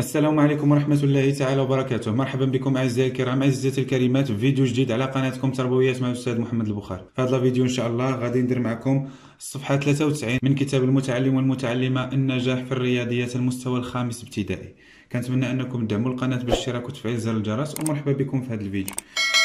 السلام عليكم ورحمة الله تعالى وبركاته. مرحبا بكم أعزائي الكرام، أعزائي الكريمات، في فيديو جديد على قناتكم تربويات مع الأستاذ محمد البخاري. في هذا الفيديو إن شاء الله غادي ندير معكم الصفحة 93 من كتاب المتعلم والمتعلمة النجاح في الرياضيات المستوى الخامس ابتدائي. كنتمنى أنكم تدعموا القناة بالاشتراك وتفعيل زر الجرس، ومرحبا بكم في هذا الفيديو.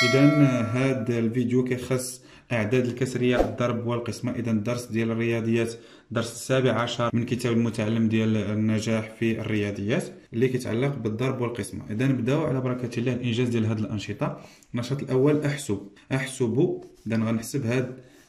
إذا هذا الفيديو كيخص الأعداد الكسرية، الضرب والقسمة. إذا الدرس ديال الرياضيات الدرس 17 من كتاب المتعلم ديال النجاح في الرياضيات اللي كيتعلق بالضرب والقسمة. إذا نبداو على بركة الله الإنجاز ديال هذه الأنشطة. النشاط الأول أحسب. إذا غنحسب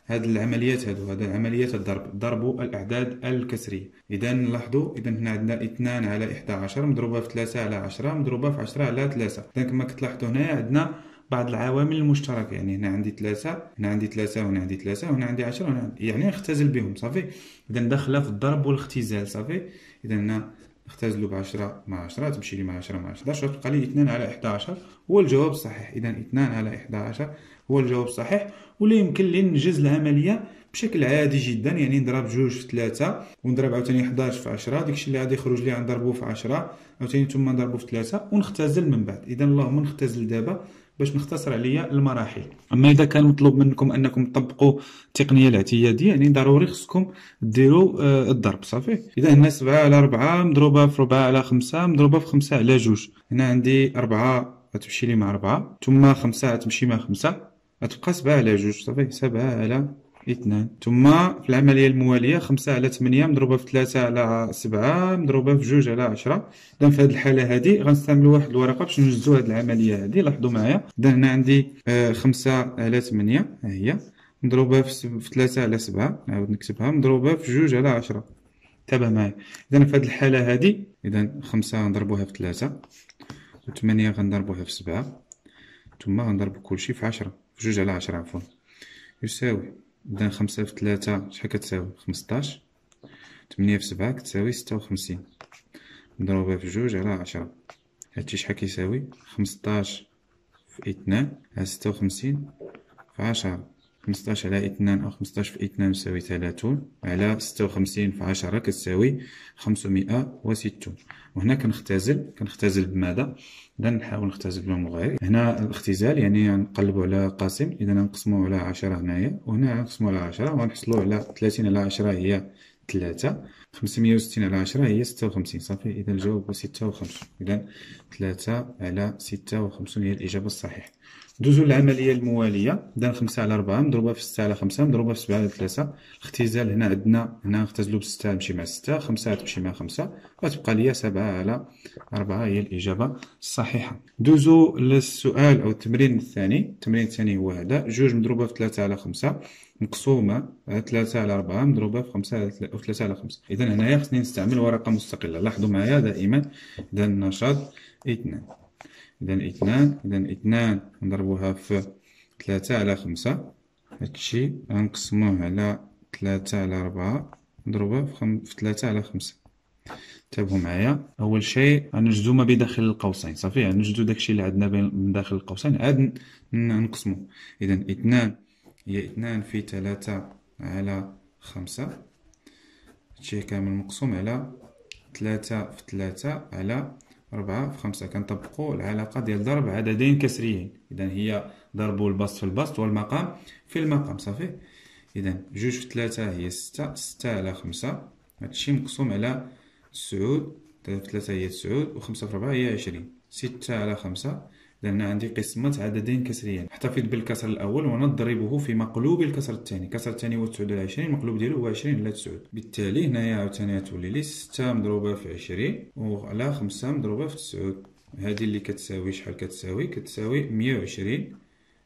هاد العمليات، هاد عمليات الضرب، ضرب الأعداد الكسرية. إذا نلاحظوا، إذا هنا عندنا 2 على 11 مضروبة في 3 على 10 مضروبة في 10 على 3. إذا كما كتلاحظوا هنا عندنا بعض العوامل المشتركه، يعني هنا عندي 3 هنا عندي 3 وهنا عندي 3 وهنا عندي 10 وهنا عندي، يعني نختزل بهم صافي. اذا داخله في الضرب والاختزال صافي. اذا هنا نختزلوا ب 10 مع 10 تمشي لي مع 10 مع 11 تبقى لي 2 على 11 هو الجواب الصحيح. اذا 2 على 11 هو الجواب الصحيح، ولا يمكن لي ننجز العمليه بشكل عادي جدا، يعني نضرب 2 في 3 ونضرب عاوتاني 11 في 10، داكشي اللي غادي يخرج لي غنضربوه في 10 عاوتاني ثم نضربوه في 3 ونختزل من بعد. اذا اللهم نختزل دابا باش نختصر عليا المراحل. اما اذا كان مطلوب منكم انكم تطبقوا التقنيه الاعتياديه، يعني ضروري خصكم ديروا الضرب صافي. اذا هنا 7 على 4 مضروبه في 4 على 5 مضروبه في 5 على 2. هنا عندي 4 غتمشي لي مع 4 ثم 5 غتمشي مع 5 غتبقى 7 على 2 صافي 7 على 2. ثم في العمليه المواليه 5 على 8 مضروبه في 3 على 7 مضروبه في 2 على 10. اذا في هذه الحاله هذه غنستعملوا واحد الورقه باش ننجزوا هذه العمليه هذه. لاحظوا معايا، اذا هنا عندي 5 على 8 ها هي مضروبه في 3 على 7 نعاود نكتبها مضروبه في 2 على 10. تابع معايا. اذا في هذه الحاله هذه، اذا 5 غنضربوها في 3 و8 غنضربوها في 7 ثم غنضرب كلشي في 10 في 2 على 10 عفوا يساوي. إذا 5 في 3 شحال كتساوي 15، 8 في 7 كتساوي 56 مضروبة في 2 على 10. هادشي شحال كيساوي 15 في 2 على 56 في 10. 15 على 2 أو 15 في 2 يساوي 30 على 56 في 10 كتساوي 560. وهنا كنختزل بماذا؟ إذا نحاول نختزل بالمغاير. هنا الاختزال يعني نقلبوا على قاسم، إذا نقسموا على 10 هنايا وهنا نقسموا على 10 وغنحصلوا على 30 على 10 هي 3، 560 على 10 هي 56 صافي. إذا الجواب هو 56. إذا 3 على 56 هي الإجابة الصحيحة. ندوزو للعملية الموالية. إذا 5 على 4 مضروبة في 6 على 5 مضروبة في 7 على 3. الاختزال هنا عندنا، هنا نختزلو ب 6 تمشي مع 6، 5 تمشي مع 5 وتبقى لي 7 على 4 هي الإجابة الصحيحة. ندوزو للسؤال أو التمرين الثاني. التمرين الثاني هو هذا، 2 مضروبة في 3 على 5 مقسومة 3 على 4 مضروبة في 3 على 5. إذا هنايا خصني نستعمل ورقة مستقلة. لاحظوا معايا دائما. إذا النشاط 2، إذا اثنان نضربوها في 3 على 5 هادشي غنقسموه على 3 على 4 مضروبة في 3 على 5. تابعوا معايا. أول شيء غنجدو ما بداخل القوسين صافي، غنجدو داكشي اللي عندنا من داخل القوسين عاد نقسموه. إذا اثنان هي 2 في 3 على 5 هادشي كامل مقسوم على 3 في 3 على 4 في 5. كنطبقوا العلاقه ديال ضرب عددين كسريين. اذا هي ضربوا البسط في البسط والمقام في المقام صافي. اذا 2 في 3 هي 6، 6 على 5 هادشي مقسوم على 9، 3 في 3 هي 9 و5 في 4 هي 20، 6 على 5. اذا هنا عندي قسمه عددين كسريين. احتفظ بالكسر الاول ونضربه في مقلوب الكسر الثاني. الكسر الثاني هو 9 على 20، المقلوب ديالو هو 20 على 9. بالتالي هنايا عاوتاني تولي لي 6 مضروبه في 20 وعلى 5 مضروبه في 9. هذه اللي كتساوي شحال؟ كتساوي 120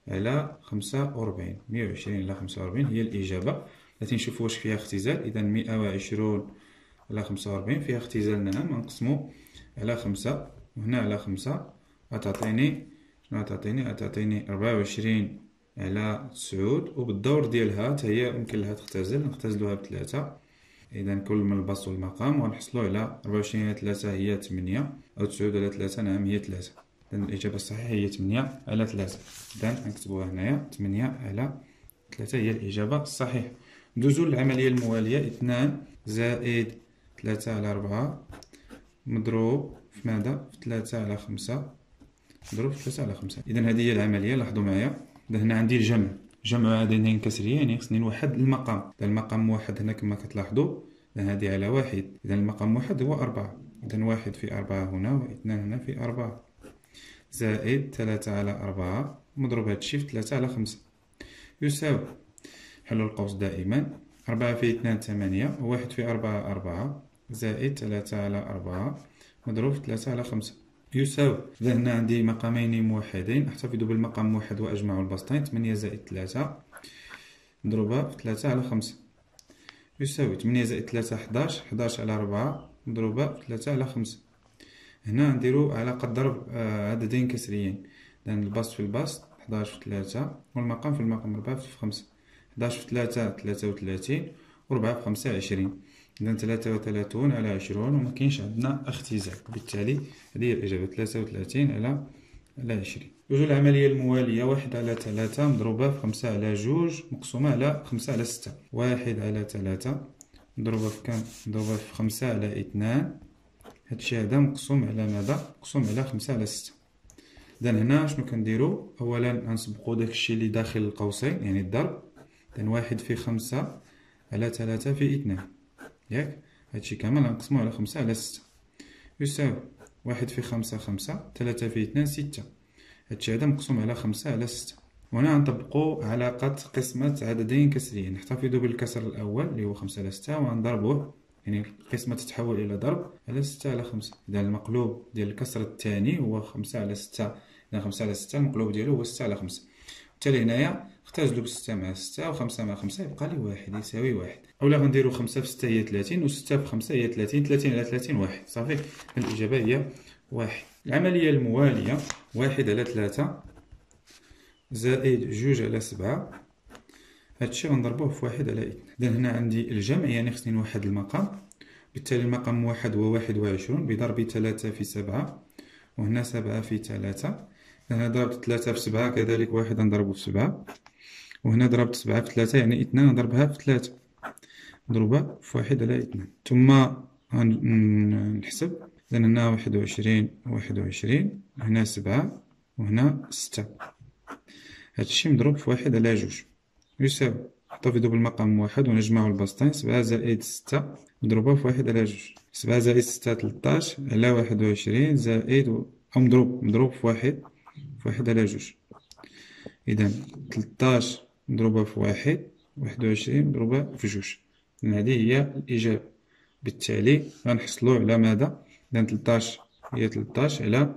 على 45. 120 على 45 هي الاجابه. غادي نشوفوا واش فيها اختزال. اذا 120 على 45 فيها اختزال، نعم. غنقسموا على 5 وهنا على 5 غتعطيني 24 على 9 وبالدور ديالها حتى هي يمكن لها تختزل، نختزلوها بثلاثة. اذا كل من البسط والمقام ونحصلوا على 24 على 3 هي 8 او 9 على 3 نعم هي 3. اذا الاجابه الصحيحه هي 8 على 3. اذا نكتبوها هنايا 8 على 3 هي الاجابه الصحيحه. ندوزو للعمليه المواليه. 2 زائد 3 على 4 مضروب في ماذا؟ في 3 على 5 ضرب في 3 على 5. إذا هذه هي العملية. لاحظوا معايا هنا عندي الجمع، جمع هذين كسريين يعني خصني نوحد المقام. إذا المقام واحد هنا كما كتلاحظوا، هذه على واحد، إذا المقام واحد هو 4. إذا 1 في 4 هنا و2 هنا في 4 زائد 3 على 4 مضروب هادشي في 3 على 5 يساوي حلو القوس دائما 4 في 2 8 و1 في 4 4 زائد 3 على 4 مضروب في 3 على 5 يساوي. إذا هنا عندي مقامين موحدين، أحتفظ بالمقام واحد وأجمع البسطين. 8 زائد 3 مضروبة في 3 على 5 يساوي 8 زائد 3 11. 11 على 4 مضروبة في 3 على 5. هنا نديرو علاقة ضرب عددين كسريين، لأن البسط في البسط 11 في 3 والمقام في المقام 4 في 5. 11 في 3 33 و4 في 5 20. إذا 33 على 20 وما كاينش عندنا اختزال، بالتالي هذه هي الإجابة 33 على 20. يوجد العملية الموالية 1 على 3 مضروبة في 5 على 2 مقسومة على 5 على 6. 1 على 3 مضروبة في كام؟ مضروبة في 5 على 2. هادشي هذا مقسوم على ماذا؟ مقسوم على 5 على 6. إذا هنا شنو كنديرو؟ أولا غنسبقو داكشي اللي داخل القوسين يعني الضرب. إذا 1 في 5 على 3 في 2 ياك، هادشي كامل غنقسمو على 5 على 6 يساوي 1 في 5 5، 3 في 2 6. هادشي هذا مقسوم على 5 على 6. وهنا غنطبقو علاقة قسمة عددين كسريين، نحتفظو بالكسر الأول اللي هو 5 على 6 وغنضربوه، يعني القسمة تتحول إلى ضرب على 6 على 5. إذا المقلوب ديال الكسر الثاني هو 5 على 6، إذا 5 على 6 المقلوب ديالو هو 6 على 5. وبالتالي هنايا اختزلو ب6 مع 6 و5 مع 5 يبقى لي 1 يساوي 1. أولا غنديرو 5 في 6 هي 30 و6 في 5 هي 30، 30 على 30 1 صافي. الإجابة هي 1. العملية الموالية 1 على 3 زائد 2 على 7 هادشي غنضربوه في 1 على 2. إذا هنا عندي الجمع يعني خصني نوحد المقام، بالتالي المقام واحد هو 21 بضرب 3 في 7 وهنا 7 في 3. هنا ضربت 3 في 7 كذلك 1 نضربو في 7، وهنا ضربت 7 في 3 يعني 2 نضربها في 3 مضروبة في 1 على 2. ثم نحسب. إذا هنا 21 21، هنا 7 وهنا 6، هادشي مضروب في 1 على 2 يساوي احتفظوا بالمقام 1 ونجمعوا البسطين. 7 زائد 6 مضروبة في 1 على 2. 7 زائد 6 13 على 21 زائد أو مضروب في 1 على 2. إذا 13 مضروبة في 1 21 مضروبة في 2. هذه هي الإجابة. بالتالي غنحصلوا على ماذا؟ إذا 13 هي 13 على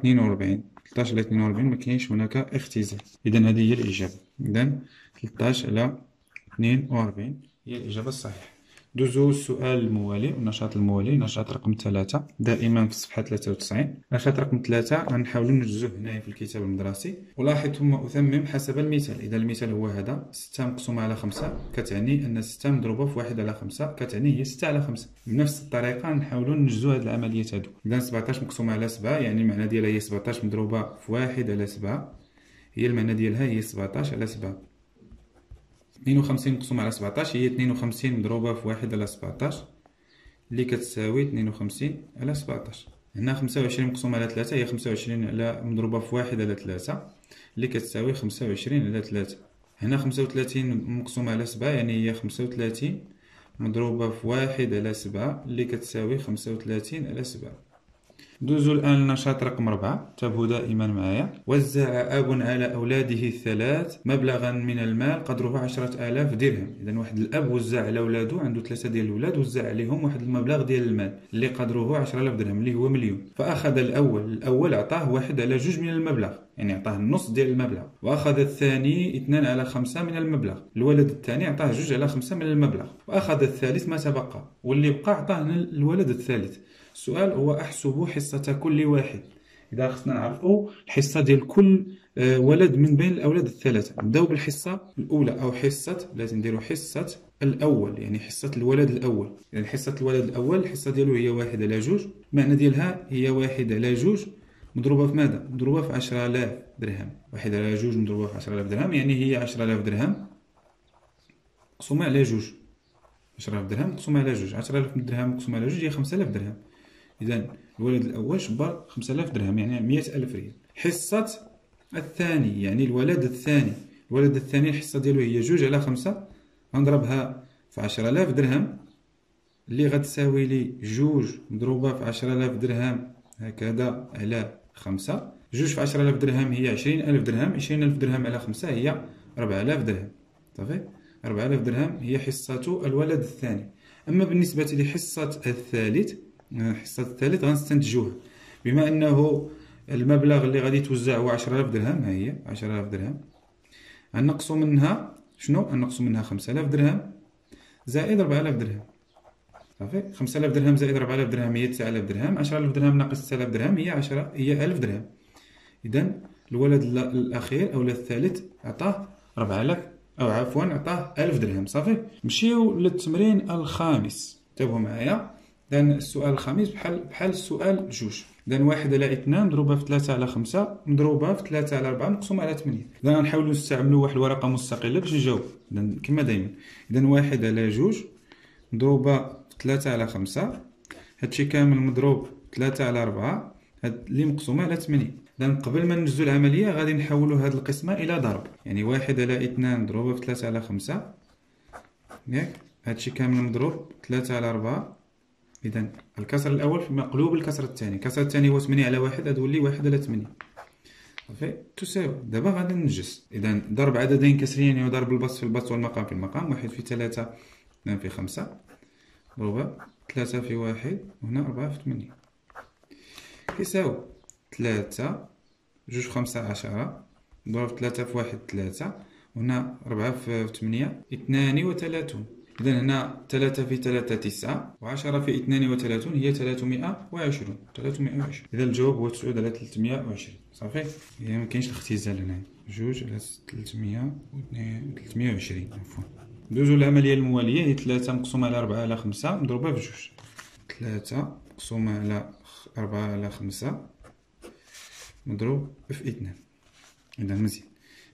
42. 13 على 42 ما كاينش هناك اختزال. إذا هذه هي الإجابة. إذا 13 على 42 هي الإجابة الصحيحة. دوزو السؤال الموالي والنشاط الموالي. نشاط رقم 3 دائما في صفحة 93. نشاط رقم 3 غنحاولو نجزوه هنايا في الكتاب المدرسي، ولاحظ ثم أثمم حسب المثال. إذا المثال هو هذا 6 مقسومة على 5 كتعني أن 6 مضروبة في 1 على 5 كتعني هي 6 على 5. بنفس الطريقة غنحاولو نجزو هاد العمليات هادو. إذا 17 مقسومة على 7 يعني المعنى ديالها هي 17 مضروبة في 1 على 7 هي المعنى ديالها هي 17 على 7. 52 مقسومة على 17 هي 52 مضروبة في 1 على 17 اللي كتساوي 52 على 17. هنا 25 مقسومة على 3 هي 25 على مضروبة في 1 على 3 اللي كتساوي 25 على 3. هنا 35 مقسومة على 7 يعني هي 35 مضروبة في 1 على 7 اللي كتساوي 35 على 7. دوزو الآن لنشاط رقم 4. تابعوا دائما معايا. وزع أب على أولاده 3 مبلغا من المال قدره 10,000 درهم. إذا واحد الأب وزع على أولاده، عنده 3 ديال الأولاد، وزع عليهم واحد المبلغ ديال المال اللي قدره 10,000 درهم اللي هو مليون. فأخذ الأول أعطاه 1 على 2 من المبلغ، يعني أعطاه النص ديال المبلغ. وأخذ الثاني 2 على 5 من المبلغ. الولد الثاني أعطاه 2 على 5 من المبلغ. وأخذ الثالث ما تبقى، واللي بقى أعطاه الولد الثالث. السؤال هو احسبوا حصة كل واحد. إذا خصنا نعرفوا الحصة ديال كل ولد من بين الأولاد الثلاثة. نبداو بالحصة الأولى أو حصة، لازم نديرو حصة الأول يعني حصة الولد الأول. يعني حصة الولد الأول الحصة ديالو هي 1 على 2، المعنى ديالها هي 1 على 2 مضروبة في ماذا؟ مضروبة في 10,000 درهم. 1 على 2 مضروبة في 10,000 درهم يعني هي 10,000 درهم مقسومة على 2. 10,000 درهم مقسومة على 2، 10,000 درهم مقسومة على 2 هي 5,000 درهم. إذا الولد الأول شبر 5000 درهم يعني 100000 ريال. حصة الثاني يعني الولد الثاني، الولد الثاني الحصة ديالو هي 2/5 غنضربها في 10000 درهم اللي غتساوي لي 2 مضروبة في 10000 درهم هكذا على 5. 2 في 10000 درهم هي 20000 درهم، 20000 درهم على 5 هي 4000 درهم. صافي 4000 درهم هي حصة الولد الثاني. أما بالنسبة لحصة الثالث، حصة الثالث غنستنتجوها بما أنه المبلغ اللي غادي يتوزع هو 10000 درهم، ها هي 10000 درهم، غنقصو منها شنو؟ غنقصو منها 5000 درهم زائد 4000 درهم. صافي 5000 درهم زائد 4000 درهم هي 9000 درهم، 10000 درهم ناقص 9000 درهم هي 1000 درهم. إذا الولد الأخير أو الثالث عطاه 4000 أو عفوا عطاه 1000 درهم. صافي نمشيو للتمرين الخامس، تابعوا معايا. إذا السؤال الخامس بحال السؤال جوج. إذا 1 على 2 مضروبة في 3 على 5 مضروبة في 3 على 4 مقسومة على 8. إذا غنحاولو نستعملو واحد الورقة مستقلة باش نجاوب. إذا كما دايما، إذا 1 على 2 مضروبة في 3 على 5، هادشي كامل مضروب في 3 على 4 اللي مقسومة على 8. إذا قبل ما ننجزو العملية غادي نحولو هاد القسمة إلى ضرب، يعني 1 على 2 مضروبة في 3 على 5، ياك هادشي كامل مضروب 3 على 4. إذا الكسر الأول في مقلوب الكسر الثاني، الكسر الثاني هو 8 على 1 غتولي 1 على 8. صافي تساوي. دابا غادي ننجز. إذا ضرب عددين كسريين يعني ضرب البسط في البسط والمقام في المقام، 1 في 3 2 في 5 مضروبة 3 في 1 وهنا 4 في 8 كيساوي 3 2 في 5 10 ضرب 3 في 1 3 وهنا 4 في 8 32. إذا هنا 3 في 3 9 و10 في 32 هي 320. 320. إذا الجواب هو 9 على 320. صافي يعني مكاينش الاختزال هنا، 2 على 320 عفوا. ندوزو العملية الموالية هي 3 مقسومة على 4 على 5 مضروبة في 2. 3 مقسومة على 4 على 5 مضروب في 2. إذا مزيان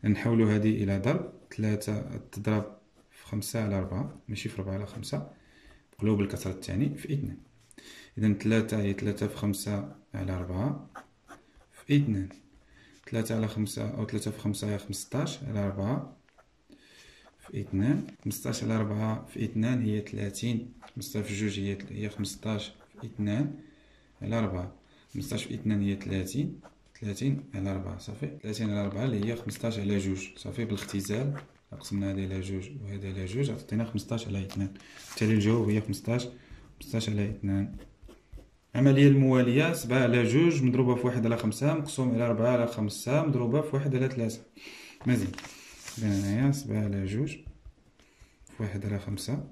نحولو هذه إلى ضرب. 3 تضرب 5 على 4 ماشي في 4 على 5 مقلوب الكسر الثاني في 2. إذا 3 هي 3 في 5 على 4 في 2. 3 على 5 أو 3 في 5 هي 15 على 4 في 2. 15 على 4 في 2 هي 30. 15 في 2 هي 15 في 2 على 4. 15 في 2 هي 30. 30 على 4 صافي 30 على 4 اللي هي 15 على 2. صافي بالاختزال قسمنا هذا الى 2 وهذا الى 2 عطينا 15 على 2، بالتالي الجواب هي 15 على 2. العملية الموالية 7 على 2 مضروبة في 1 على 5 مقسوم على 4 على 5 مضروبة في 1 على 3 مزيان. إذا هنايا 7 على 2 في 1 على 5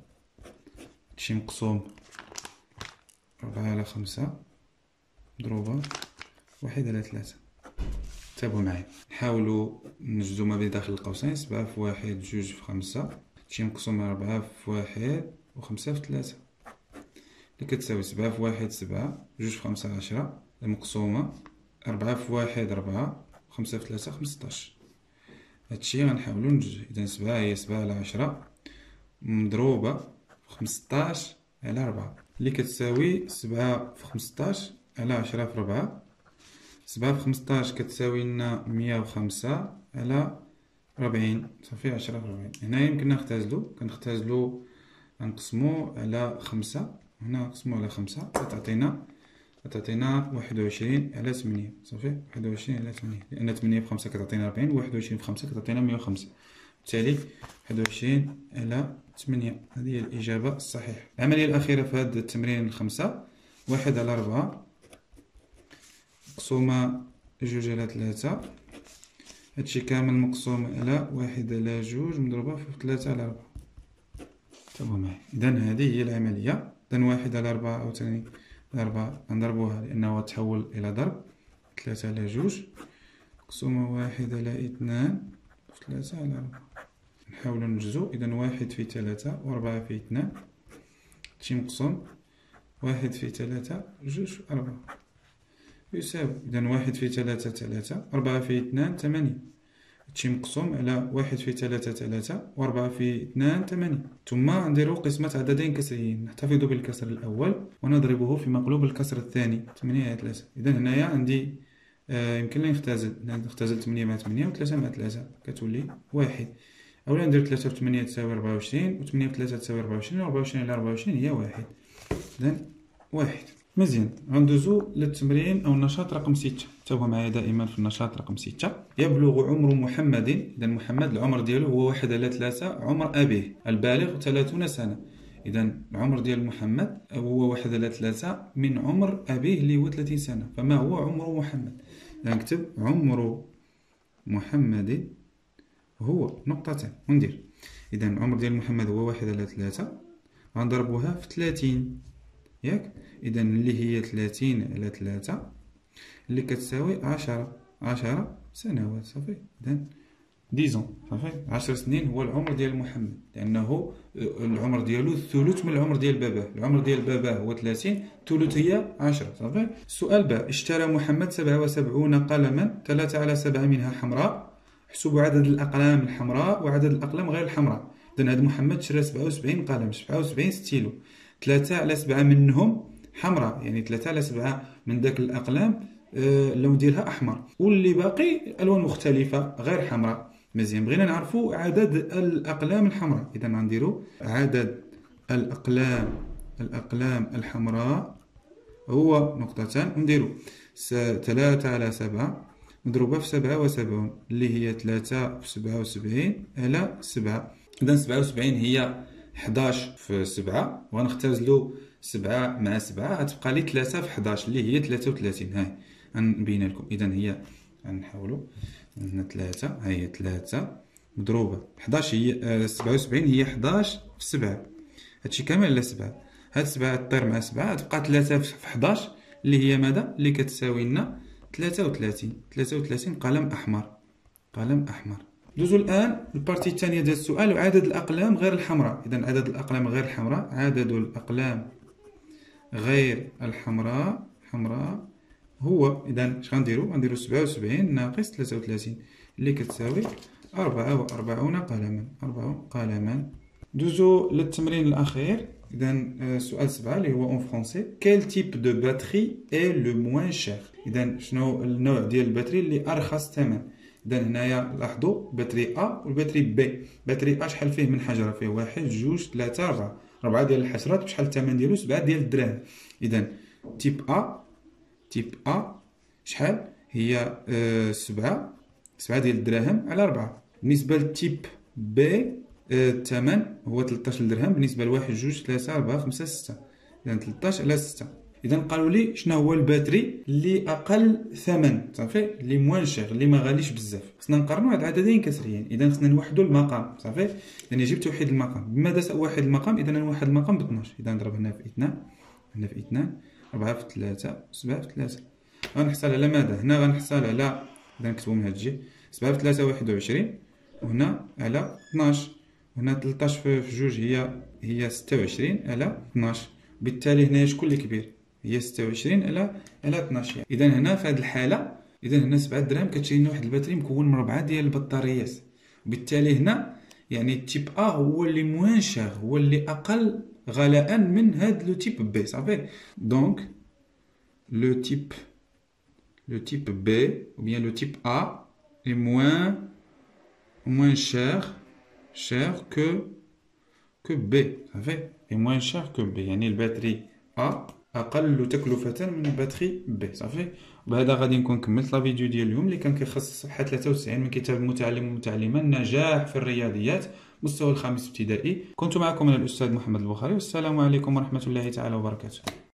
هادشي مقسوم 4 على 5 مضروبة 1 على 3. تابعوا معايا نحاولوا نجزو ما بين داخل القوسين. 7 في 1 2 في 5 هادشي مقسوم 4 في 1 و 5 في 3 اللي كتساوي 7 في 1 7 2 في 5 10 المقسومة 4 في 1 4 و 5 في 3 15. هادشي غنحاولو نجزو. إذا 7 هي 7 على 10 مضروبة في 15 على 4 اللي كتساوي 7 في 15 على 10 في 4. 7 في 15 كتساوي لنا 105 على 40 صافي 10 في 40. هنا يمكن كنختازلو غنقسمو على 5 هنا نقسمو على 5 تعطينا 21 على 8 صافي 21 على 8 لأن 8 في 5 كتعطينا 40 و21 في 5 كتعطينا 105 بالتالي 21 على 8 هذه هي الإجابة الصحيحة. العملية الأخيرة في هذا التمرين 5 1 على 4 مقسومة 2 على 3 هادشي كامل مقسوم على 1 على 2 مضروبة في 3 على 4. تابعوا معايا. إذا هذه هي العملية. إذا 1 على 4 أو 2 على 4 غنضربوها لأنها تحول إلى ضرب. 3 على 2 مقسومة 1 على 2 في 3 على 4 نحاولو نجزو. إذا 1 في 3 و4 في 2 هادشي مقسوم 1 في 3 2 في 4 يساوي. إذا 1 في 3 3 4 في 2 8 هادشي مقسوم على 1 في 3 3 و4 في 2 8. ثم نديرو قسمة عددين كسريين، نحتفظ بالكسر الأول ونضربه في مقلوب الكسر الثاني 8 على 3. إذا هنايا عندي يمكن لي نختزل 8 مع 8 و3 مع 3 كتولي 1. أولا ندير 3 في 8 تساوي 24 و8 في 3 تساوي 24 و24 على 24 هي 1. إذا 1. مزيان، غندوزو للتمرين أو النشاط رقم 6، توا معايا دائما في النشاط رقم 6. يبلغ عمر محمد، إذا محمد العمر ديالو هو 1 على 3 عمر أبيه البالغ 30 سنة. إذا العمر ديال محمد هو 1 على 3 من عمر أبيه اللي هو 30 سنة، فما هو عمر محمد؟ إذا نكتب عمر محمد هو نقطتان وندير. إذا العمر ديال محمد هو 1 على 3 غنضربوها في 30 ياك، إذا اللي هي 30 على 3 اللي كتساوي 10 سنوات صافي. إذا 10 صافي 10 سنين هو العمر ديال محمد، لأنه العمر ديالو الثلث من العمر ديال باباه، العمر ديال باباه هو 30 الثلث هي 10 صافي. السؤال باء، اشترى محمد 77 قلما 3 على 7 منها حمراء، احسبوا عدد الأقلام الحمراء وعدد الأقلام غير الحمراء. إذا هاد محمد شرى 77 قلم 77 ستيلو، 3 على 7 منهم حمراء، يعني 3 على 7 من داك الأقلام اللون ديالها أحمر، واللي باقي ألوان مختلفة غير حمراء. مزيان، بغينا نعرفوا عدد الأقلام الحمراء، إذا غنديرو عدد الأقلام الحمراء هو نقطتان ونديرو 3 على 7 مضروبة في 77 اللي هي 3 في 77 على 7. إذا 77 هي 11 في 7 وغنختازلو 7 مع 7 غتبقى لي 3 في 11 اللي هي 33. هاي غنبينها لكم، إذا هي غنحاولو هنا 3، ها هي 3 مضروبة 11 هي 77 هي 11 في 7 هادشي كامل على 7. هاد 7 طير مع 7 تبقى 3 في 11 اللي هي ماذا؟ اللي كتساوي لنا 33 قلم أحمر دوزو الآن البارتي الثانية ديال السؤال، وعدد الأقلام غير الحمراء. إذا عدد الأقلام غير الحمراء هو، إذا اش غنديرو؟ غنديرو 77 ناقص 33 اللي كتساوي 44 قلما دوزو للتمرين الأخير. إذا سؤال 7 اللي هو اون فرونسي، كيل تيب دو باتري اي لو موان شير؟ إذا شنو النوع ديال الباتري اللي أرخص ثمن؟ إذا هنايا لاحظوا باتري أ والباتري بي، باتري أ شحال فيه من حجرة؟ فيه 1 2 3 4 ديال الحشرات، بشحال الثمن ديالو؟ 7 ديال الدراهم. إذا تيب أ شحال هي 7 ديال الدراهم على 4. بالنسبة لتيب بي الثمن هو 13 درهم بالنسبة لواحد 1 2 3 4 5 6، إذا 13 على 6. إذا قالوا لي شنو هو الباتري اللي أقل ثمن صافي، اللي موان شير اللي ما غاليش بزاف، خصنا نقارنوا هاد العددين كسريين. إذا خصنا نوحدوا المقام صافي، إذا جبت توحيد المقام بماذا سأوحد المقام؟ إذا نوحد المقام ب 12، إذا نضرب هنا في 2 هنا في 2 4 في 3 7 في 3 غنحصل على ماذا؟ هنا غنحصل على، إذا نكتبو من هاد الجهة 7 في 3 21 وهنا على 12 وهنا 13 في 2 هي 26 على 12. بالتالي هنا شكون اللي كبير؟ هي 26 على 12. إذا هنا في هاد الحالة، إذا هنا 7 دراهم كتشري لنا واحد الباتري مكون من 4 ديال البطاريات، وبالتالي هنا يعني التيب أ هو اللي موان شير، هو اللي أقل غلاء من هاد لو تيب بي صافي. دونك لو تيب بي أو بيان لو تيب أ إي موان شير كو بي صافي، إي موان شير كو بي، يعني الباتري أ أقل تكلفة من الباتري بي صافي. وبهذا غادي نكون كملت لا فيديو ديال اليوم اللي كان كيخص صفحة 93 من كتاب المتعلم والمتعلمة النجاح في الرياضيات مستوى الخامس ابتدائي. كنت معكم أنا الأستاذ محمد البخاري، والسلام عليكم ورحمة الله تعالى وبركاته.